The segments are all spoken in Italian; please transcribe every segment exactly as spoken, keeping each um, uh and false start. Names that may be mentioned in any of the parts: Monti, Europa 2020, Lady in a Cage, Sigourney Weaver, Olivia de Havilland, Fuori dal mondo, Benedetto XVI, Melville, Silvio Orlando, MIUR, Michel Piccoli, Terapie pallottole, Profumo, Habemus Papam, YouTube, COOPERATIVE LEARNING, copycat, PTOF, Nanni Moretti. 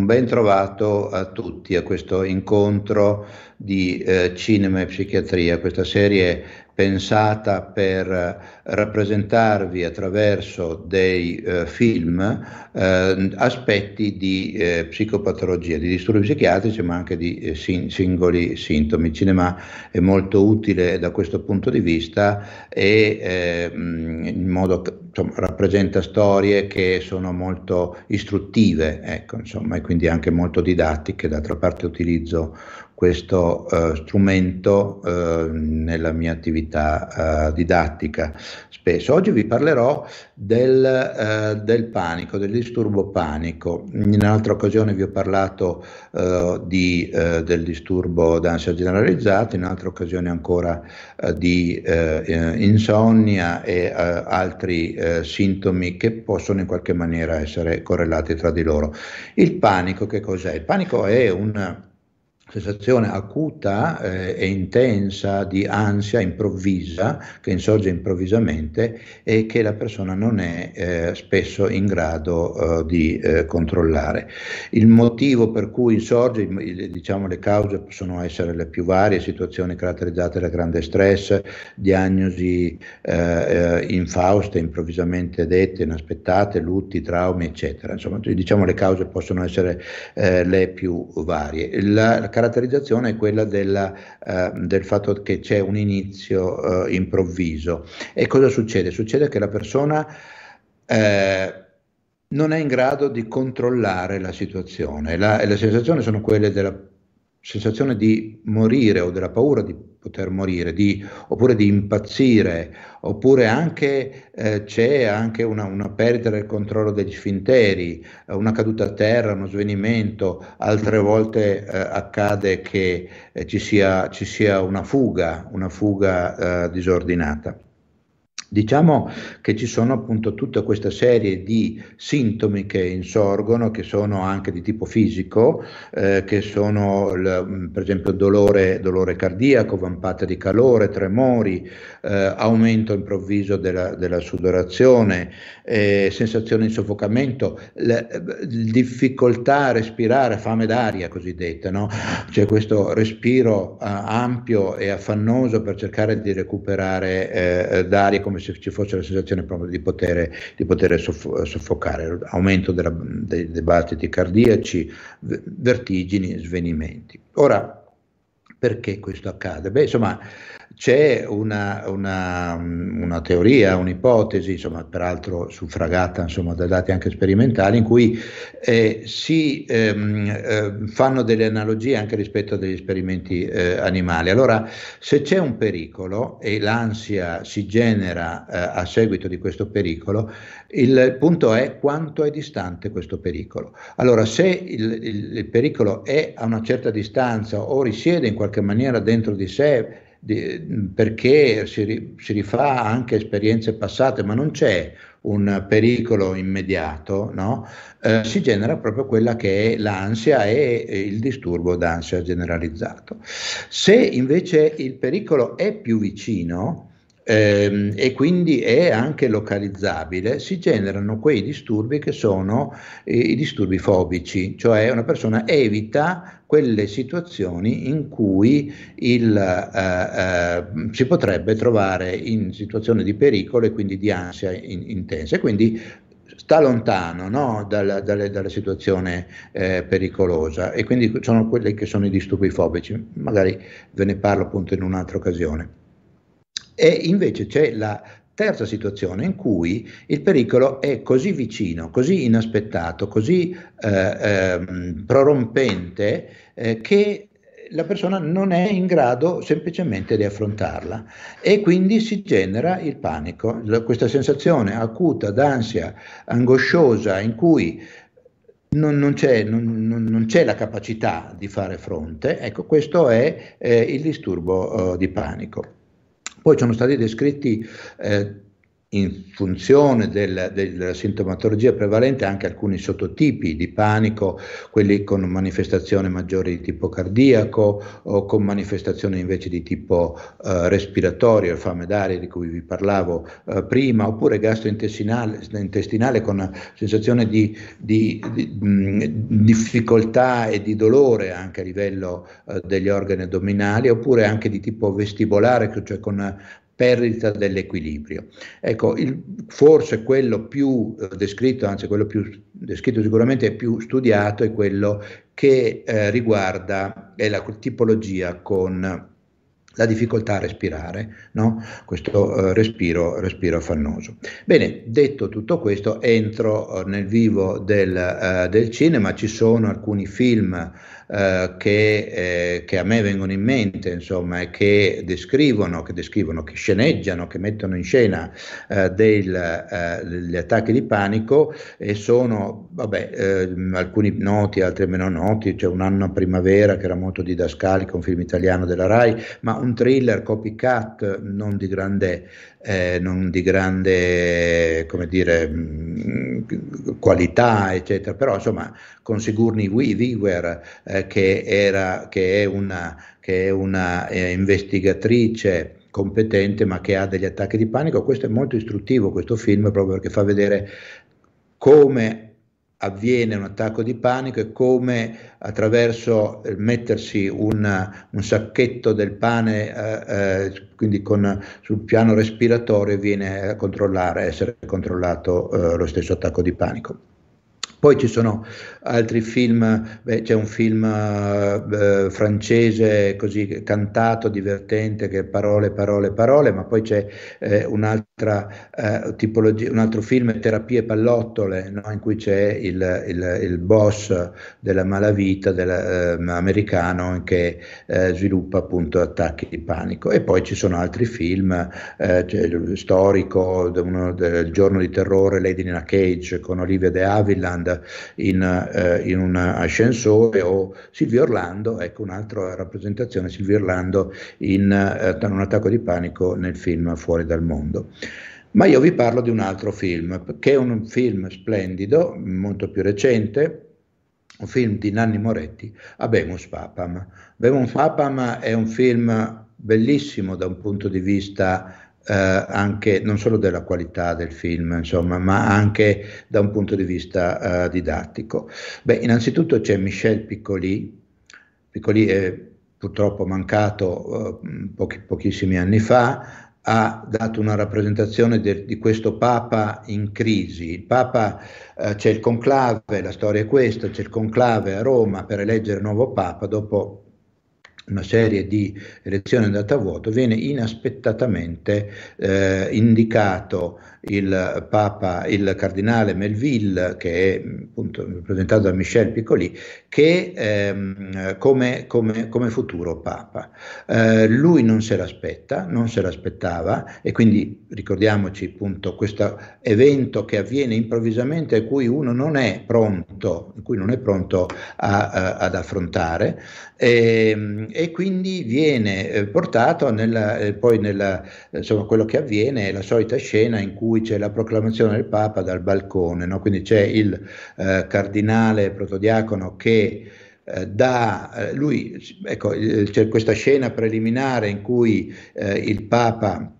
Un ben trovato a tutti a questo incontro di eh, cinema e psichiatria, questa serie pensata per rappresentarvi attraverso dei eh, film eh, aspetti di eh, psicopatologia, di disturbi psichiatrici, ma anche di eh, sin- singoli sintomi. Il cinema è molto utile da questo punto di vista e eh, in modo che, insomma, rappresenta storie che sono molto istruttive, ecco, insomma, e quindi anche molto didattiche. D'altra parte utilizzo questo uh, strumento uh, nella mia attività uh, didattica spesso. Oggi vi parlerò del, uh, del panico, del disturbo panico. In un'altra occasione vi ho parlato uh, di, uh, del disturbo d'ansia generalizzata, in un'altra occasione ancora uh, di uh, insonnia e uh, altri uh, sintomi che possono in qualche maniera essere correlati tra di loro. Il panico che cos'è? Il panico è un sensazione acuta eh, e intensa di ansia improvvisa che insorge improvvisamente e che la persona non è eh, spesso in grado eh, di eh, controllare. Il motivo per cui insorge, diciamo, le cause possono essere le più varie: situazioni caratterizzate da grande stress, diagnosi eh, infauste, improvvisamente dette, inaspettate, lutti, traumi, eccetera. Insomma, diciamo, le cause possono essere eh, le più varie. La, la caratterizzazione è quella della, eh, del fatto che c'è un inizio eh, improvviso. E cosa succede? Succede che la persona eh, non è in grado di controllare la situazione. La, le sensazioni sono quelle della sensazione di morire o della paura di poter morire, di, oppure di impazzire, oppure anche eh, c'è anche una, una perdita del controllo degli sfinteri, una caduta a terra, uno svenimento. Altre volte eh, accade che eh, ci sia, ci sia una fuga, una fuga eh, disordinata. Diciamo che ci sono appunto tutta questa serie di sintomi che insorgono, che sono anche di tipo fisico, eh, che sono l, per esempio dolore, dolore cardiaco, vampata di calore, tremori, eh, aumento improvviso della, della sudorazione, eh, sensazione di soffocamento, l, difficoltà a respirare, fame d'aria cosiddetta, no? Cioè questo respiro eh, ampio e affannoso per cercare di recuperare eh, d'aria, come se ci fosse la sensazione proprio di poter, di poter soff- soffocare, aumento della, dei, dei battiti cardiaci, vertigini, svenimenti. Ora, perché questo accade? Beh, insomma, c'è una, una, una teoria, un'ipotesi, insomma, peraltro suffragata, insomma, da dati anche sperimentali, in cui eh, si ehm, eh, fanno delle analogie anche rispetto a degli esperimenti eh, animali. Allora, se c'è un pericolo e l'ansia si genera eh, a seguito di questo pericolo, il punto è quanto è distante questo pericolo. Allora, se il, il, il pericolo è a una certa distanza o risiede in qualche maniera dentro di sé, Di, perché si, si rifà anche esperienze passate, ma non c'è un pericolo immediato, no? Eh, si genera proprio quella che è l'ansia e il disturbo d'ansia generalizzato. Se invece il pericolo è più vicino ehm, e quindi è anche localizzabile, si generano quei disturbi che sono eh, i disturbi fobici, cioè una persona evita quelle situazioni in cui il, eh, eh, si potrebbe trovare in situazione di pericolo e quindi di ansia in, intensa, e quindi sta lontano, no, dalla, dalle, dalla situazione eh, pericolosa, e quindi sono quelli che sono i disturbi fobici. Magari ve ne parlo appunto in un'altra occasione. E invece c'è la terza situazione in cui il pericolo è così vicino, così inaspettato, così eh, eh, prorompente eh, che la persona non è in grado semplicemente di affrontarla, e quindi si genera il panico, questa sensazione acuta d'ansia angosciosa in cui Non, non, c'è, non, non c'è la capacità di fare fronte. Ecco, questo è eh, il disturbo eh, di panico. Poi sono stati descritti eh, in funzione del, del, della sintomatologia prevalente anche alcuni sottotipi di panico, quelli con manifestazioni maggiori di tipo cardiaco o con manifestazioni invece di tipo eh, respiratorio, fame d'aria di cui vi parlavo eh, prima, oppure gastrointestinale intestinale con sensazione di, di, di mh, difficoltà e di dolore anche a livello eh, degli organi addominali, oppure anche di tipo vestibolare, cioè con perdita dell'equilibrio. Ecco, il, forse quello più eh, descritto, anzi quello più descritto sicuramente è più studiato, è quello che eh, riguarda è la tipologia con la difficoltà a respirare, no? Questo eh, respiro, respiro affannoso. Bene, detto tutto questo, entro eh, nel vivo del, eh, del cinema. Ci sono alcuni film eh, che, eh, che a me vengono in mente, insomma, e che descrivono, che descrivono, che sceneggiano, che mettono in scena eh, del, eh, degli attacchi di panico, e sono, vabbè, eh, alcuni noti, altri meno noti. C'è Un anno a primavera, che era molto didascalico, un film italiano della Rai, ma un thriller, Copycat, non di grande, eh, non di grande come dire, mh, qualità, eccetera, però insomma con Sigourney Weaver, eh, che, era, che è una, che è una eh, investigatrice competente ma che ha degli attacchi di panico. Questo è molto istruttivo, questo film, proprio perché fa vedere come avviene un attacco di panico e come attraverso eh, mettersi un, un sacchetto del pane, eh, eh, quindi con, sul piano respiratorio, viene a controllare, a essere controllato eh, lo stesso attacco di panico. Poi ci sono altri film, c'è un film eh, francese così cantato, divertente, che parole, parole, parole, ma poi c'è eh, un'altra eh, tipologia, un altro film, Terapie pallottole, no? In cui c'è il, il, il boss della malavita del, eh, americano che eh, sviluppa appunto attacchi di panico. E poi ci sono altri film, eh, cioè, storico, uno del giorno di terrore, Lady in a Cage, con Olivia de Havilland, In, eh, in un ascensore, o Silvio Orlando, ecco un'altra rappresentazione, Silvio Orlando in eh, un attacco di panico nel film Fuori dal mondo. Ma io vi parlo di un altro film, che è un film splendido, molto più recente, un film di Nanni Moretti, Habemus Papam. Habemus Papam è un film bellissimo da un punto di vista Eh, anche non solo della qualità del film, insomma, ma anche da un punto di vista eh, didattico. Beh, innanzitutto c'è Michel Piccoli, Piccoli è purtroppo mancato eh, pochi, pochissimi anni fa. Ha dato una rappresentazione de, di questo Papa in crisi. Il Papa, eh, c'è il conclave, la storia è questa, c'è il conclave a Roma per eleggere il nuovo Papa. Dopo una serie di elezioni andate a vuoto, viene inaspettatamente eh, indicato il Papa, il Cardinale Melville, che è appunto rappresentato da Michel Piccoli, che ehm, come, come, come futuro Papa. Eh, lui non se l'aspetta, non se l'aspettava, e quindi ricordiamoci appunto questo evento che avviene improvvisamente, a cui uno non è pronto, a cui non è pronto a, a, ad affrontare, e, e quindi viene portato nella, poi nella, insomma, quello che avviene è la solita scena in cui c'è la proclamazione del Papa dal balcone, no? Quindi c'è il eh, cardinale protodiacono che eh, dà, eh, lui, ecco, c'è questa scena preliminare in cui eh, il Papa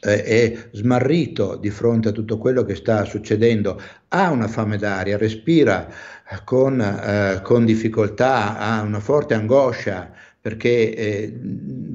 eh, è smarrito di fronte a tutto quello che sta succedendo, ha una fame d'aria, respira con, eh, con difficoltà, ha una forte angoscia, perché eh,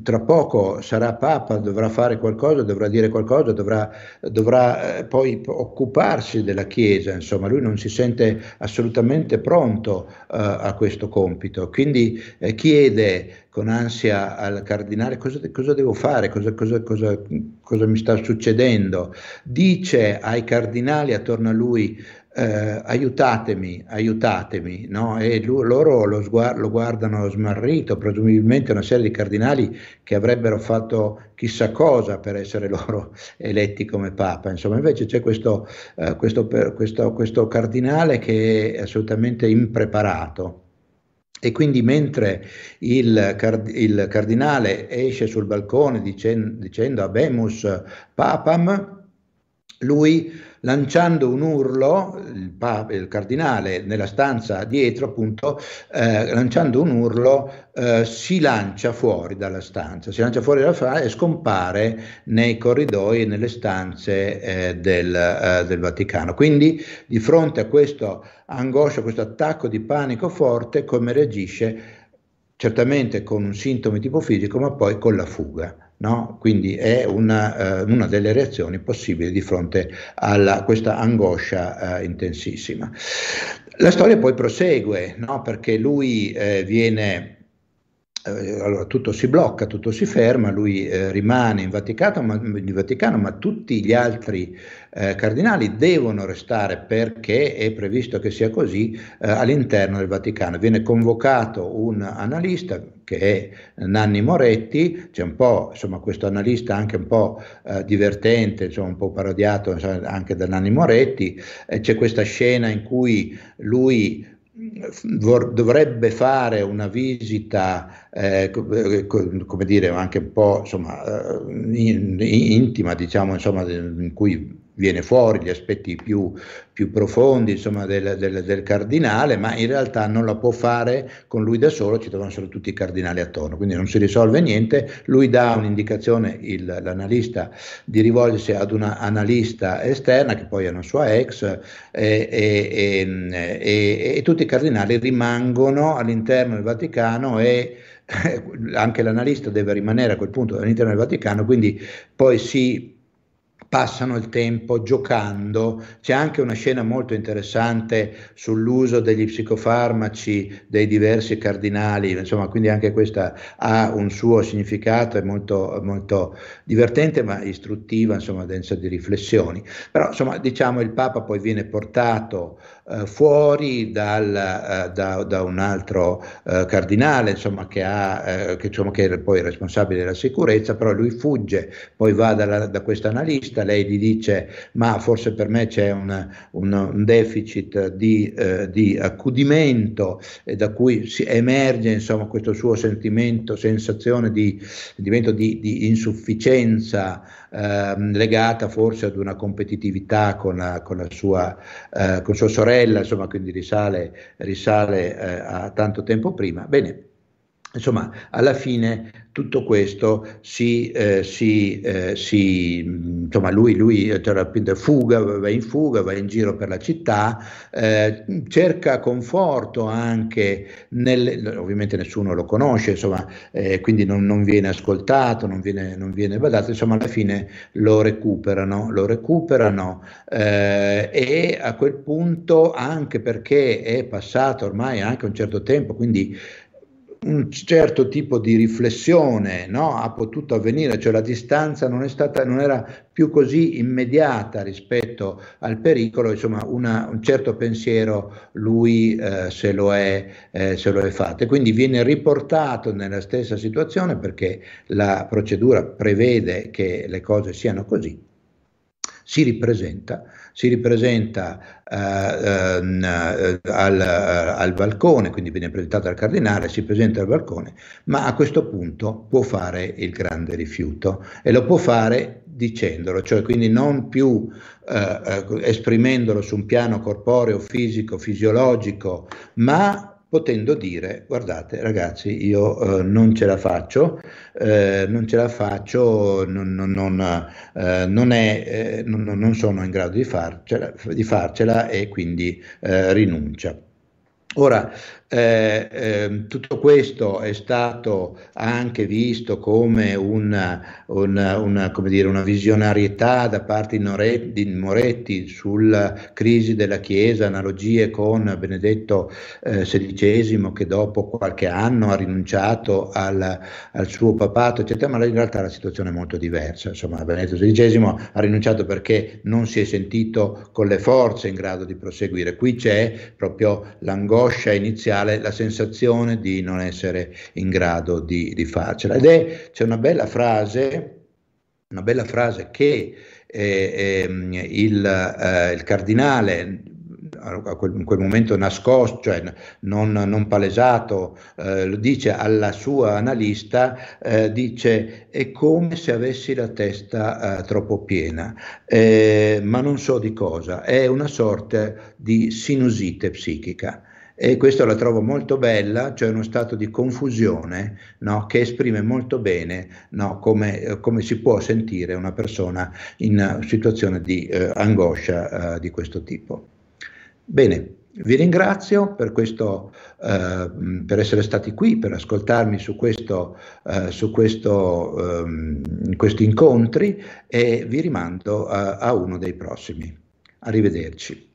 tra poco sarà Papa, dovrà fare qualcosa, dovrà dire qualcosa, dovrà, dovrà eh, poi occuparsi della Chiesa, insomma lui non si sente assolutamente pronto eh, a questo compito, quindi eh, chiede con ansia al cardinale cosa, cosa devo fare, cosa, cosa, cosa, cosa mi sta succedendo, dice ai cardinali attorno a lui Eh, aiutatemi, aiutatemi, no? E lui, loro lo, lo guardano smarrito, presumibilmente una serie di cardinali che avrebbero fatto chissà cosa per essere loro eletti come Papa, insomma invece c'è questo, eh, questo, questo, questo cardinale che è assolutamente impreparato. E quindi mentre il, card il cardinale esce sul balcone dicen dicendo Habemus Papam, lui, lanciando un urlo, il, papa, il cardinale nella stanza dietro appunto, eh, lanciando un urlo, eh, si lancia fuori dalla stanza, si lancia fuori dalla stanza e scompare nei corridoi e nelle stanze eh, del, eh, del Vaticano. Quindi di fronte a questa angoscia, questo attacco di panico forte, come reagisce? Certamente con sintomi tipo fisico, ma poi con la fuga. No? Quindi è una, eh, una delle reazioni possibili di fronte a questa angoscia eh, intensissima. La storia poi prosegue, no? Perché lui eh, viene, eh, allora tutto si blocca, tutto si ferma, lui eh, rimane in Vaticano, ma, in Vaticano, ma tutti gli altri eh, cardinali devono restare perché è previsto che sia così eh, all'interno del Vaticano. Viene convocato un analista, che è Nanni Moretti, c'è un po', insomma, questo analista anche un po' eh, divertente, insomma, un po' parodiato insomma, anche da Nanni Moretti. Eh, c'è questa scena in cui lui dovrebbe fare una visita, eh, come dire, anche un po' insomma, in, in, intima, diciamo, insomma, in cui viene fuori gli aspetti più, più profondi insomma, del, del, del cardinale, ma in realtà non la può fare con lui da solo, ci trovano solo tutti i cardinali attorno, quindi non si risolve niente. Lui dà un'indicazione, l'analista, di rivolgersi ad una analista esterna, che poi è una sua ex, e, e, e, e, e tutti i cardinali rimangono all'interno del Vaticano e eh, anche l'analista deve rimanere a quel punto all'interno del Vaticano, quindi poi si passano il tempo giocando. C'è anche una scena molto interessante sull'uso degli psicofarmaci dei diversi cardinali, insomma, quindi anche questa ha un suo significato, è molto, molto divertente ma istruttiva, insomma, densa di riflessioni. Però, insomma, diciamo, il Papa poi viene portato eh, fuori dal, eh, da, da un altro eh, cardinale, insomma, che, ha, eh, che, insomma, che è poi responsabile della sicurezza, però lui fugge, poi va dalla, da questa analista. Lei gli dice: ma forse per me c'è un, un, un deficit di, eh, di accudimento, e da cui si emerge, insomma, questo suo sentimento, sensazione di, sentimento di, di insufficienza eh, legata forse ad una competitività con la, con la sua, eh, con sua sorella, insomma, quindi risale, risale eh, a tanto tempo prima. Bene. Insomma, alla fine tutto questo si, eh, si, eh, si insomma, lui, lui fuga, va in fuga, va in giro per la città, eh, cerca conforto anche, nel, ovviamente nessuno lo conosce, insomma, eh, quindi non, non viene ascoltato, non viene, non viene badato, insomma, alla fine lo recuperano, lo recuperano eh, e a quel punto, anche perché è passato ormai anche un certo tempo, quindi un certo tipo di riflessione, no? Ha potuto avvenire, cioè la distanza non è stata, non era più così immediata rispetto al pericolo, insomma una, un certo pensiero lui eh, se lo è, eh, se lo è fatto, e quindi viene riportato nella stessa situazione perché la procedura prevede che le cose siano così. Si ripresenta, si ripresenta eh, eh, al, al balcone, quindi viene presentato al cardinale, si presenta al balcone, ma a questo punto può fare il grande rifiuto, e lo può fare dicendolo, cioè quindi non più eh, esprimendolo su un piano corporeo, fisico, fisiologico, ma potendo dire: guardate ragazzi, io eh, non ce la faccio, eh, non ce la faccio, non, non, non, eh, non, è, eh, non, non sono in grado di farcela, di farcela e quindi eh, rinuncia. Ora, eh, eh, tutto questo è stato anche visto come una, una, una, come dire, una visionarietà da parte di Moretti, di Moretti sulla crisi della Chiesa, analogie con Benedetto eh, sedicesimo, che dopo qualche anno ha rinunciato al, al suo papato, eccetera, ma in realtà la situazione è molto diversa. Insomma, Benedetto sedicesimo ha rinunciato perché non si è sentito con le forze in grado di proseguire. Qui c'è proprio l'angoscia iniziale, la sensazione di non essere in grado di, di farcela. Ed è, c'è una bella frase, una bella frase che eh, eh, il, eh, il cardinale a quel, in quel momento nascosto, cioè non, non palesato, eh, lo dice alla sua analista, eh, dice: è come se avessi la testa eh, troppo piena, eh, ma non so di cosa, è una sorta di sinusite psichica. E questo la trovo molto bella, cioè uno stato di confusione, no, che esprime molto bene, no, come, come si può sentire una persona in situazione di eh, angoscia eh, di questo tipo. Bene, vi ringrazio per, questo, eh, per essere stati qui, per ascoltarmi su, questo, eh, su questo, eh, questi incontri, e vi rimando a, a uno dei prossimi. Arrivederci.